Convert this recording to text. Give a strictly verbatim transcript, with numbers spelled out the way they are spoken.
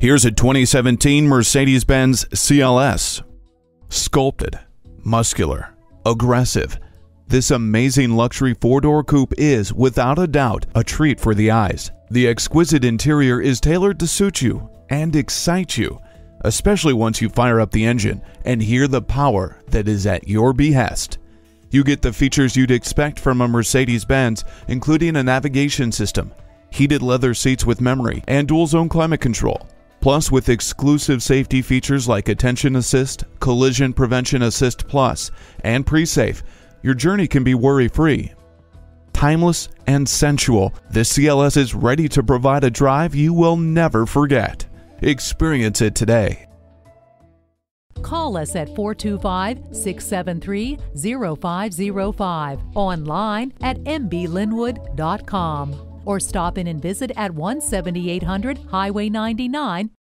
Here's a twenty seventeen Mercedes-Benz C L S. Sculpted, muscular, aggressive, this amazing luxury four-door coupe is, without a doubt, a treat for the eyes. The exquisite interior is tailored to suit you and excite you, especially once you fire up the engine and hear the power that is at your behest. You get the features you'd expect from a Mercedes-Benz, including a navigation system, heated leather seats with memory, and dual-zone climate control. Plus, with exclusive safety features like Attention Assist, Collision Prevention Assist Plus, and Pre-Safe, your journey can be worry-free. Timeless and sensual, this C L S is ready to provide a drive you will never forget. Experience it today. Call us at four two five, six seven three, zero five zero five, online at m b lynwood dot com, or stop in and visit at one seventy-eight hundred Highway ninety-nine